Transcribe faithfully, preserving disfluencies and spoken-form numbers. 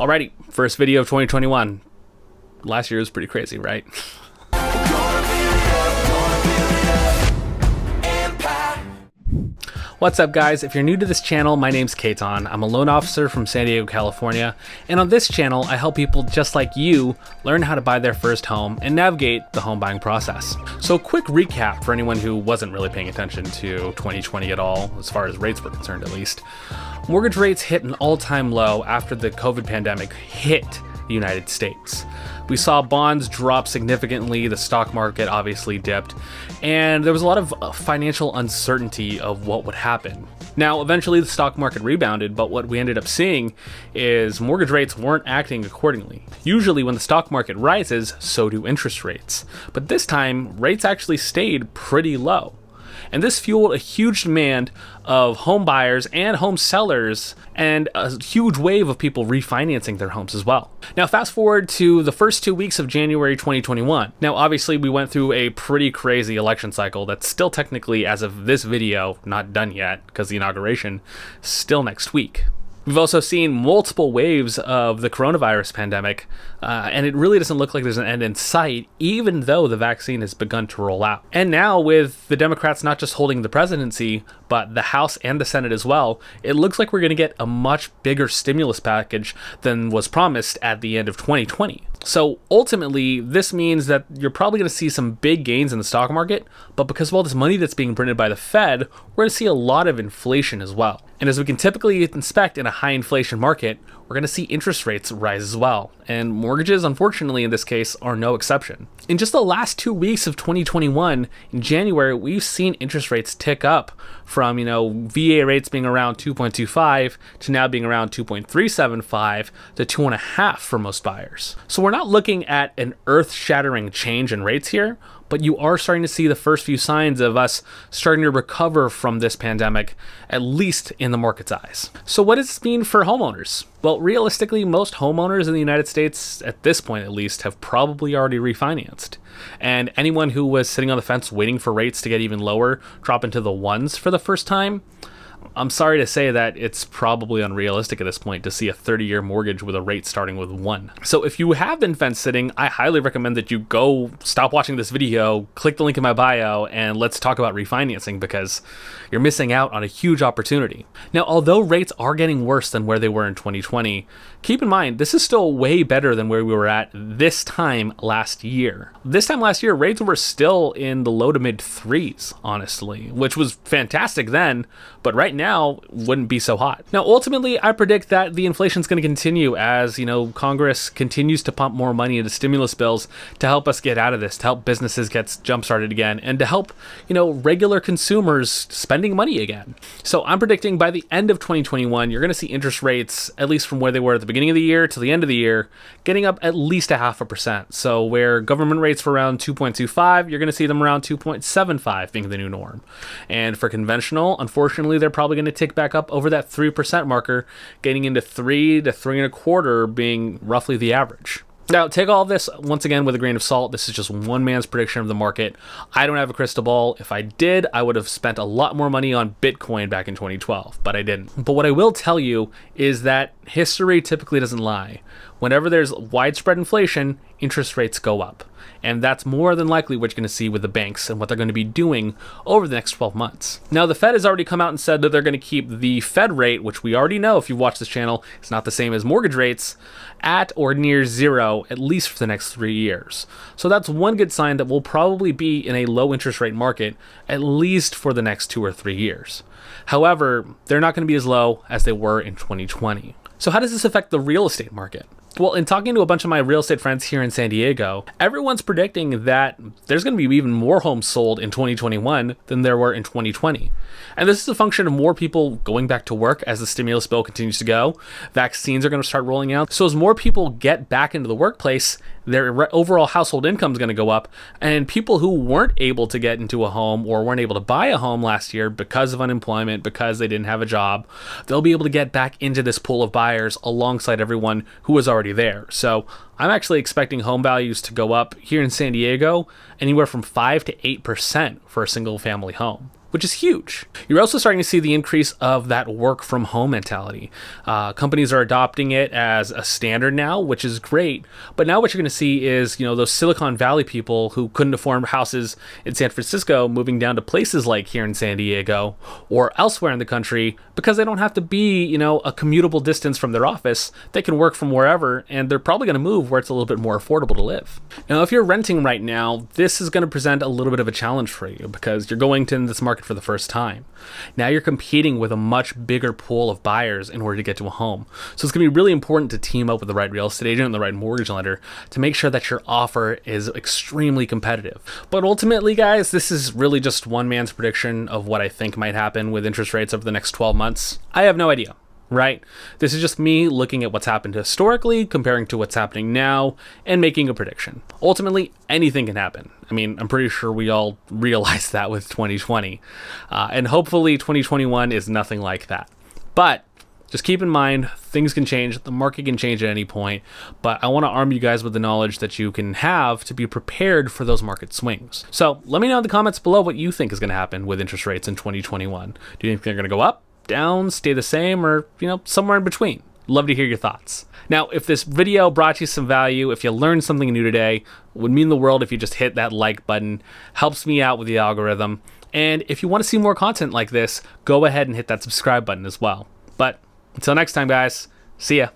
Alrighty, first video of twenty twenty-one. Last year was pretty crazy, right? What's up guys, if you're new to this channel, my name's Caton. I'm a loan officer from San Diego, California, and on this channel, I help people just like you learn how to buy their first home and navigate the home buying process. So quick recap for anyone who wasn't really paying attention to twenty twenty at all, as far as rates were concerned at least. Mortgage rates hit an all-time low after the COVID pandemic hit the United States. We saw bonds drop significantly, the stock market obviously dipped, and there was a lot of financial uncertainty of what would happen. Now, eventually the stock market rebounded, but what we ended up seeing is mortgage rates weren't acting accordingly. Usually when the stock market rises, so do interest rates. But this time, rates actually stayed pretty low. And this fueled a huge demand of home buyers and home sellers and a huge wave of people refinancing their homes as well. Now, fast forward to the first two weeks of January twenty twenty-one. Now, obviously, we went through a pretty crazy election cycle that's still technically, as of this video, not done yet because the inauguration is still next week. We've also seen multiple waves of the coronavirus pandemic, uh, and it really doesn't look like there's an end in sight, even though the vaccine has begun to roll out. And now with the Democrats not just holding the presidency, but the House and the Senate as well, it looks like we're going to get a much bigger stimulus package than was promised at the end of twenty twenty. So ultimately, this means that you're probably going to see some big gains in the stock market, but because of all this money that's being printed by the Fed, we're going to see a lot of inflation as well. And as we can typically expect in a high inflation market, we're going to see interest rates rise as well. And mortgages, unfortunately, in this case, are no exception. In just the last two weeks of twenty twenty-one, in January, we've seen interest rates tick up from, you know, V A rates being around two point two five to now being around two point three seven five to two and a half for most buyers. So we're not looking at an earth-shattering change in rates here, but you are starting to see the first few signs of us starting to recover from this pandemic, at least in the market's eyes. So what does this mean for homeowners? Well, realistically, most homeowners in the United States, at this point at least, have probably already refinanced. And anyone who was sitting on the fence waiting for rates to get even lower, drop into the ones for the first time, I'm sorry to say that it's probably unrealistic at this point to see a thirty-year mortgage with a rate starting with one. So if you have been fence sitting, I highly recommend that you go stop watching this video, click the link in my bio, and let's talk about refinancing because you're missing out on a huge opportunity. Now, although rates are getting worse than where they were in twenty twenty, keep in mind, this is still way better than where we were at this time last year. This time last year, rates were still in the low to mid threes, honestly, which was fantastic then, but right now, now wouldn't be so hot. Now, ultimately, I predict that the inflation is going to continue as, you know, Congress continues to pump more money into stimulus bills to help us get out of this, to help businesses get jump started again, and to help, you know, regular consumers spending money again. So I'm predicting by the end of twenty twenty-one, you're going to see interest rates, at least from where they were at the beginning of the year to the end of the year, getting up at least a half a percent. So where government rates were around two point two five, you're going to see them around two point seven five being the new norm. And for conventional, unfortunately, they're probably probably going to tick back up over that three percent marker, getting into three to three and a quarter being roughly the average. Now, take all this once again with a grain of salt. This is just one man's prediction of the market. I don't have a crystal ball. If I did, I would have spent a lot more money on Bitcoin back in twenty twelve, but I didn't. But what I will tell you is that history typically doesn't lie. Whenever there's widespread inflation, interest rates go up. And that's more than likely what you're going to see with the banks and what they're going to be doing over the next twelve months. Now, the Fed has already come out and said that they're going to keep the Fed rate, which we already know if you've watched this channel, it's not the same as mortgage rates, at or near zero, at least for the next three years. So that's one good sign that we'll probably be in a low interest rate market, at least for the next two or three years. However, they're not going to be as low as they were in twenty twenty. So how does this affect the real estate market? Well, in talking to a bunch of my real estate friends here in San Diego, everyone's predicting that there's going to be even more homes sold in twenty twenty-one than there were in twenty twenty. And this is a function of more people going back to work as the stimulus bill continues to go. Vaccines are going to start rolling out. So as more people get back into the workplace, their overall household income is going to go up. And people who weren't able to get into a home or weren't able to buy a home last year because of unemployment, because they didn't have a job, they'll be able to get back into this pool of buyers alongside everyone who was already there. So I'm actually expecting home values to go up here in San Diego anywhere from five to eight percent for a single family home. which is huge. You're also starting to see the increase of that work from home mentality. Uh, companies are adopting it as a standard now, which is great. But now what you're going to see is, you know, those Silicon Valley people who couldn't afford houses in San Francisco moving down to places like here in San Diego or elsewhere in the country because they don't have to be, you know, a commutable distance from their office. They can work from wherever, and they're probably going to move where it's a little bit more affordable to live. Now, if you're renting right now, this is going to present a little bit of a challenge for you because you're going to this market for the first time. Now you're competing with a much bigger pool of buyers in order to get to a home. So it's going to be really important to team up with the right real estate agent and the right mortgage lender to make sure that your offer is extremely competitive. But ultimately, guys, this is really just one man's prediction of what I think might happen with interest rates over the next twelve months. I have no idea. Right? This is just me looking at what's happened historically, comparing to what's happening now, and making a prediction. Ultimately, anything can happen. I mean, I'm pretty sure we all realized that with twenty twenty. Uh, and hopefully twenty twenty-one is nothing like that. But just keep in mind, things can change. The market can change at any point, but I want to arm you guys with the knowledge that you can have to be prepared for those market swings. So let me know in the comments below what you think is going to happen with interest rates in twenty twenty-one. Do you think they're going to go up, down, stay the same, or, you know, somewhere in between? Love to hear your thoughts. Now, if this video brought you some value, if you learned something new today, would mean the world if you just hit that like button. Helps me out with the algorithm. And if you want to see more content like this, go ahead and hit that subscribe button as well. But until next time, guys, see ya.